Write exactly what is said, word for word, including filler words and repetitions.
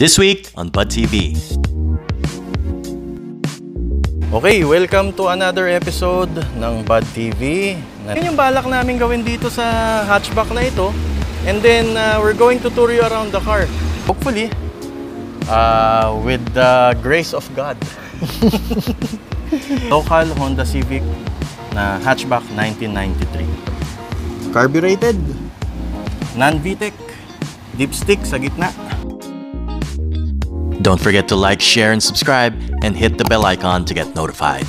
This week on Bud T V. Okay, welcome to another episode ng Bud T V. Yan yung balak namin gawin dito sa hatchback na ito. And then uh, we're going to tour you around the car. Hopefully, uh, with the grace of God. Local Honda Civic na hatchback nineteen ninety-three. Carbureted. Non-V TEC. Dipstick sa gitna. Don't forget to like, share, and subscribe, and hit the bell icon to get notified.